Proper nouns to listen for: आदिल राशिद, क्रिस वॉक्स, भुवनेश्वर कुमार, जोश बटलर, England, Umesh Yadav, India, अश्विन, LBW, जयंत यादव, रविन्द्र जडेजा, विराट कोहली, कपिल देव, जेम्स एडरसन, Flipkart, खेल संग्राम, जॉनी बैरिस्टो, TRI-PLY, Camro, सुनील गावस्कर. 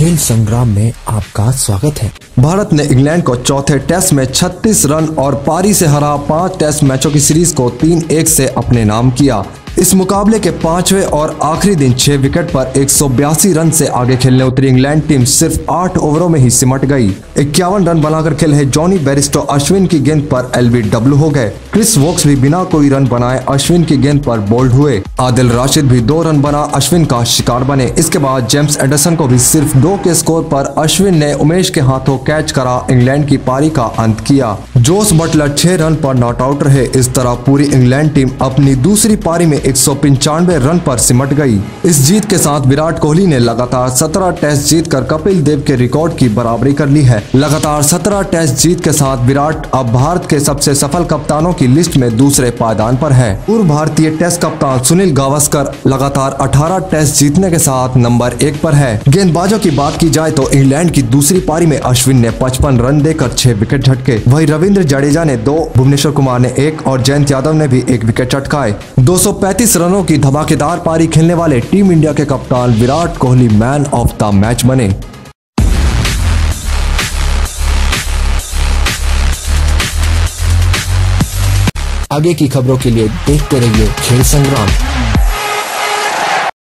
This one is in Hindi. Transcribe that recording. खेल संग्राम में आपका स्वागत है। भारत ने इंग्लैंड को चौथे टेस्ट में 36 रन और पारी से हरा 5 टेस्ट मैचों की सीरीज को 3-1 से अपने नाम किया। इस मुकाबले के 5वें और आखिरी दिन 6 विकेट पर 182 रन से आगे खेलने उतरी इंग्लैंड टीम सिर्फ 8 ओवरों में ही सिमट गई। 51 रन बनाकर खेले जॉनी बैरिस्टो अश्विन की गेंद पर LBW हो गए। क्रिस वॉक्स भी बिना कोई रन बनाए अश्विन की गेंद पर बोल्ड हुए। आदिल राशिद भी 2 रन बना अश्विन का शिकार बने। इसके बाद जेम्स एडरसन को भी सिर्फ 2 के स्कोर पर अश्विन ने उमेश के हाथों कैच करा इंग्लैंड की पारी का अंत किया। जोश बटलर 6 रन पर नॉट आउट रहे। इस तरह पूरी इंग्लैंड टीम अपनी दूसरी पारी में 195 रन पर सिमट गई। इस जीत के साथ विराट कोहली ने लगातार 17 टेस्ट जीतकर कपिल देव के रिकॉर्ड की बराबरी कर ली है। लगातार 17 टेस्ट जीत के साथ विराट अब भारत के सबसे सफल कप्तानों की लिस्ट में दूसरे पायदान पर है। पूर्व भारतीय टेस्ट कप्तान सुनील गावस्कर लगातार 18 टेस्ट जीतने के साथ नंबर 1 पर है। गेंदबाजों की बात की जाए तो इंग्लैंड की दूसरी पारी में अश्विन ने 55 रन देकर 6 विकेट झटके। वही रविन्द्र जडेजा ने 2, भुवनेश्वर कुमार ने 1 और जयंत यादव ने भी 1 विकेट झटकाए। 235 रनों की धमाकेदार पारी खेलने वाले टीम इंडिया के कप्तान विराट कोहली man of the match बने। आगे की खबरों के लिए देखते रहिए खेल संग्राम।